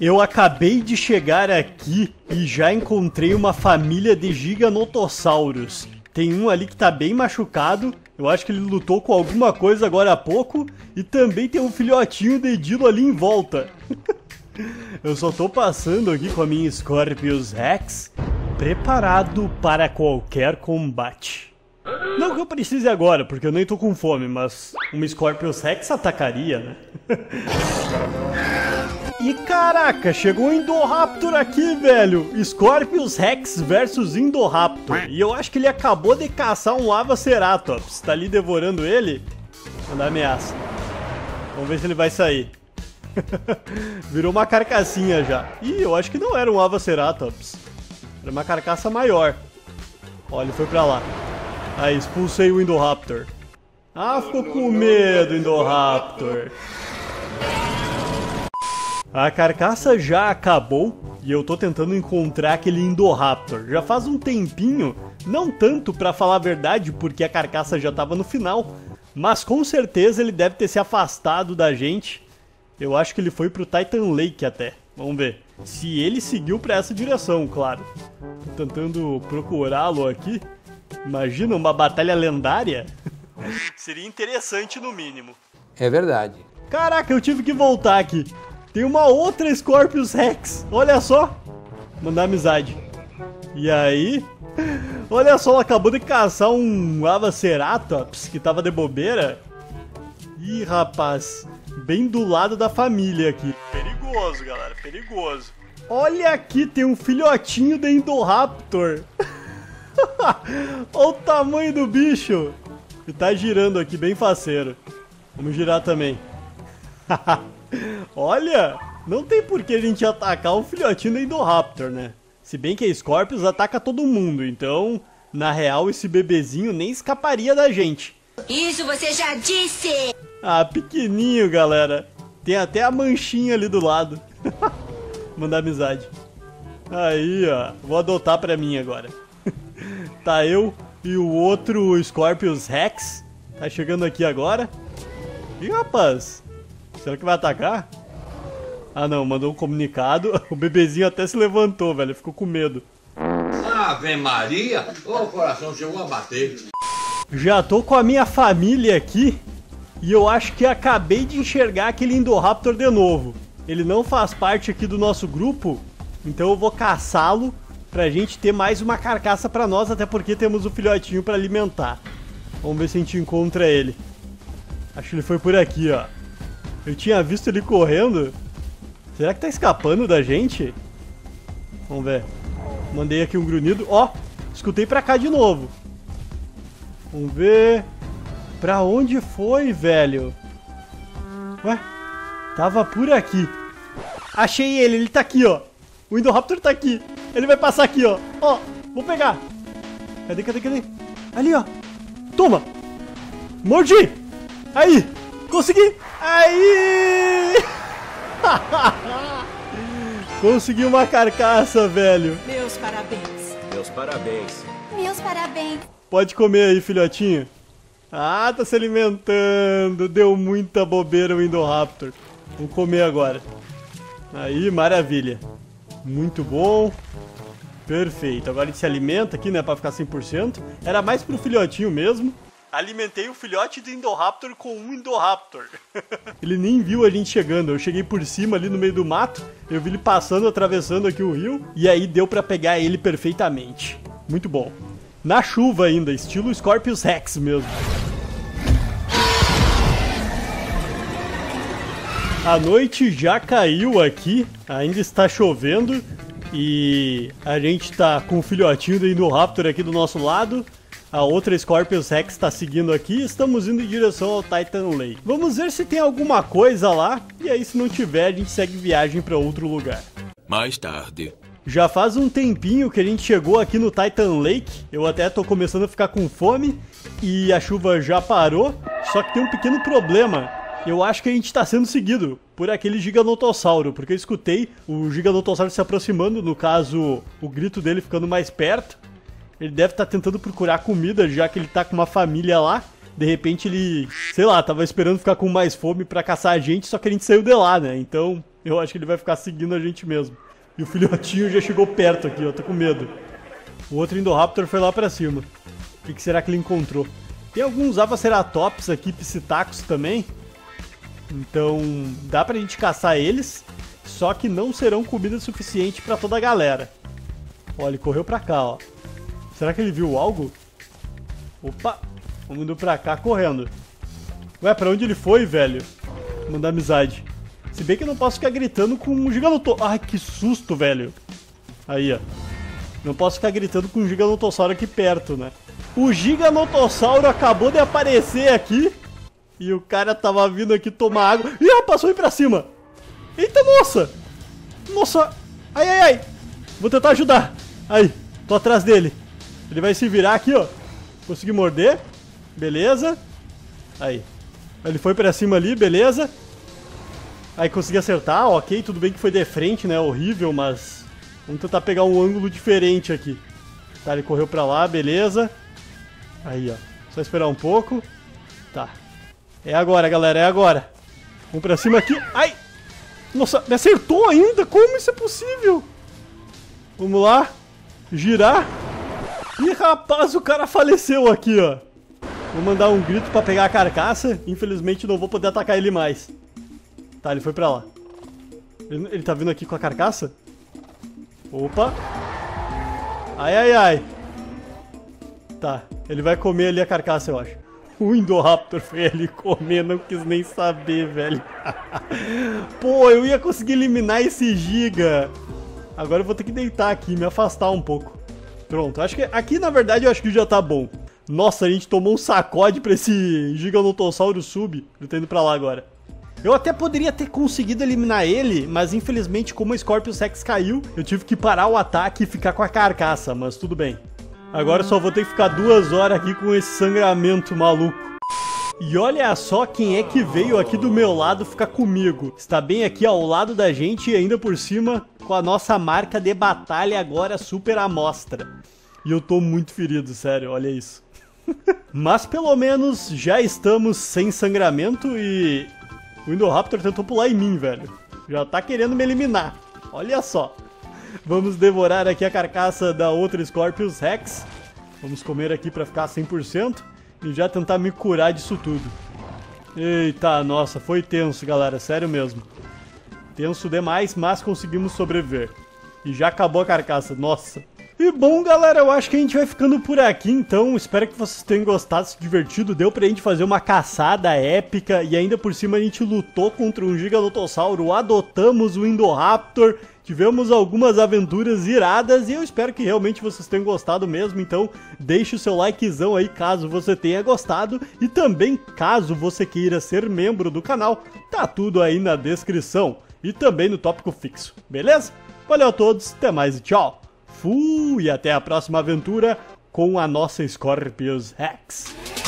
Eu acabei de chegar aqui e já encontrei uma família de giganotossauros. Tem um ali que tá bem machucado. Eu acho que ele lutou com alguma coisa agora há pouco. E também tem um filhotinho de Dilo ali em volta. Eu só tô passando aqui com a minha Scorpius Rex, preparado para qualquer combate. Não que eu precise agora, porque eu nem tô com fome, mas uma Scorpius Rex atacaria, né? E caraca, chegou o Indoraptor aqui, velho! Scorpius Rex versus Indoraptor. E eu acho que ele acabou de caçar um Avaceratops. Tá ali devorando ele? Vou dar ameaça. Vamos ver se ele vai sair. Virou uma carcassinha já. Ih, eu acho que não era um Avaceratops. Era uma carcaça maior. Olha, ele foi pra lá. Aí, expulsei o Indoraptor. Ah, ficou com medo, Indoraptor. A carcaça já acabou e eu tô tentando encontrar aquele Indoraptor. Já faz um tempinho, não tanto pra falar a verdade, porque a carcaça já tava no final, mas com certeza ele deve ter se afastado da gente. Eu acho que ele foi pro Titan Lake até, vamos ver. Se ele seguiu pra essa direção, claro. Tô tentando procurá-lo aqui. Imagina uma batalha lendária. Seria interessante no mínimo. É verdade. Caraca, eu tive que voltar aqui. Tem uma outra Scorpius Rex, olha só. Mandar amizade. E aí? Olha só, ela acabou de caçar um Avaceratops que tava de bobeira. Ih, rapaz, bem do lado da família aqui. Perigoso, galera, perigoso. Olha aqui, tem um filhotinho de Indoraptor. Olha o tamanho do bicho. E tá girando aqui, bem faceiro. Vamos girar também. Haha. Olha, não tem por que a gente atacar um filhotinho do Indoraptor, né? Se bem que a Scorpius ataca todo mundo, então, na real, esse bebezinho nem escaparia da gente. Isso você já disse! Ah, pequenininho, galera. Tem até a manchinha ali do lado. Mandar amizade. Aí, ó, vou adotar pra mim agora. Tá eu e o outro Scorpius Rex. Tá chegando aqui agora. E, rapaz... Será que vai atacar? Ah não, mandou um comunicado. O bebezinho até se levantou, velho. Ficou com medo. Ave Maria! O coração chegou a bater. Já tô com a minha família aqui. E eu acho que acabei de enxergar aquele Indoraptor de novo. Ele não faz parte aqui do nosso grupo. Então eu vou caçá-lo pra gente ter mais uma carcaça pra nós. Até porque temos o filhotinho pra alimentar. Vamos ver se a gente encontra ele. Acho que ele foi por aqui, ó. Eu tinha visto ele correndo. Será que tá escapando da gente? Vamos ver. Mandei aqui um grunhido. Ó, escutei pra cá de novo. Vamos ver. Pra onde foi, velho? Ué, tava por aqui. Achei ele, ele tá aqui, ó. O Indoraptor tá aqui. Ele vai passar aqui, ó. Ó, vou pegar. Cadê, cadê, cadê? Ali, ó. Toma. Mordi. Aí. Consegui! Aí! Consegui uma carcaça, velho. Meus parabéns. Meus parabéns. Meus parabéns. Pode comer aí, filhotinho. Ah, tá se alimentando. Deu muita bobeira o Indoraptor. Vamos comer agora. Aí, maravilha. Muito bom. Perfeito. Agora ele se alimenta aqui, né? Pra ficar 100%. Era mais pro filhotinho mesmo. Alimentei o filhote do Indoraptor com um Indoraptor. Ele nem viu a gente chegando. Eu cheguei por cima ali no meio do mato. Eu vi ele passando, atravessando aqui o rio. E aí deu pra pegar ele perfeitamente. Muito bom. Na chuva ainda, estilo Scorpius Rex mesmo. A noite já caiu aqui. Ainda está chovendo. E a gente tá com o filhotinho do Indoraptor aqui do nosso lado. A outra Scorpius Rex está seguindo aqui. Estamos indo em direção ao Titan Lake. Vamos ver se tem alguma coisa lá. E aí, se não tiver, a gente segue viagem para outro lugar. Mais tarde. Já faz um tempinho que a gente chegou aqui no Titan Lake. Eu até tô começando a ficar com fome. E a chuva já parou. Só que tem um pequeno problema. Eu acho que a gente está sendo seguido por aquele Giganotossauro. Porque eu escutei o Giganotossauro se aproximando. No caso, o grito dele ficando mais perto. Ele deve estar tentando procurar comida, já que ele tá com uma família lá. De repente ele, sei lá, tava esperando ficar com mais fome pra caçar a gente, só que a gente saiu de lá, né? Então, Eu acho que ele vai ficar seguindo a gente mesmo. E o filhotinho já chegou perto aqui, ó. Tô com medo. O outro Indoraptor foi lá pra cima. O que será que ele encontrou? Tem alguns Avaceratops aqui, Psittacos também. Então, dá pra gente caçar eles. Só que não serão comida suficiente pra toda a galera. Ó, ele correu pra cá, ó. Será que ele viu algo? Opa! Vamos indo pra cá correndo. Ué, pra onde ele foi, velho? Vou mandar amizade. Se bem que eu não posso ficar gritando com um Giganotossauro. Ai, que susto, velho. Aí, ó. Não posso ficar gritando com um Giganotossauro aqui perto, né? O Giganotossauro acabou de aparecer aqui. E o cara tava vindo aqui tomar água. Ih, ó, passou aí pra cima. Eita, nossa. Nossa. Ai, ai, ai. Vou tentar ajudar. Aí, tô atrás dele. Ele vai se virar aqui, ó. Consegui morder. Beleza. Aí. Ele foi pra cima ali, beleza. Aí consegui acertar, ok, tudo bem que foi de frente, né, horrível, mas vamos tentar pegar um ângulo diferente aqui. Tá, ele correu pra lá, beleza. Aí, ó, só esperar um pouco. Tá, é agora, galera, é agora. Vamos pra cima aqui, ai! Nossa, me acertou ainda, como isso é possível? Vamos lá, girar. Ih, rapaz, o cara faleceu aqui, ó. Vou mandar um grito pra pegar a carcaça, infelizmente não vou poder atacar ele mais. Tá, ele foi pra lá. Ele tá vindo aqui com a carcaça? Opa. Ai, ai, ai. Tá, ele vai comer ali a carcaça, eu acho. O Indoraptor foi ali comer, não quis nem saber, velho. Pô, eu ia conseguir eliminar esse giga. Agora eu vou ter que deitar aqui, me afastar um pouco. Pronto, acho que aqui na verdade eu acho que já tá bom. Nossa, a gente tomou um sacode pra esse Giganotossauro sub. Ele tá indo pra lá agora. Eu até poderia ter conseguido eliminar ele, mas infelizmente como o Scorpius Rex caiu, eu tive que parar o ataque e ficar com a carcaça, mas tudo bem. Agora eu só vou ter que ficar 2 horas aqui com esse sangramento maluco. E olha só quem é que veio aqui do meu lado ficar comigo. Está bem aqui ao lado da gente e ainda por cima com a nossa marca de batalha agora super amostra. E eu tô muito ferido, sério, olha isso. Mas pelo menos já estamos sem sangramento e... O Indoraptor tentou pular em mim, velho. Já tá querendo me eliminar. Olha só. Vamos devorar aqui a carcaça da outra Scorpius Rex. Vamos comer aqui pra ficar 100% e já tentar me curar disso tudo. Eita, nossa, foi tenso, galera. Sério mesmo. Tenso demais, mas conseguimos sobreviver. E já acabou a carcaça, nossa. E bom, galera, eu acho que a gente vai ficando por aqui, então espero que vocês tenham gostado, se divertido. Deu pra gente fazer uma caçada épica e ainda por cima a gente lutou contra um Giganotossauro, adotamos o Indoraptor, tivemos algumas aventuras iradas e eu espero que realmente vocês tenham gostado mesmo. Então deixe o seu likezão aí caso você tenha gostado e também caso você queira ser membro do canal, tá tudo aí na descrição e também no tópico fixo, beleza? Valeu a todos, até mais e tchau! Fui, até a próxima aventura com a nossa Scorpius Rex.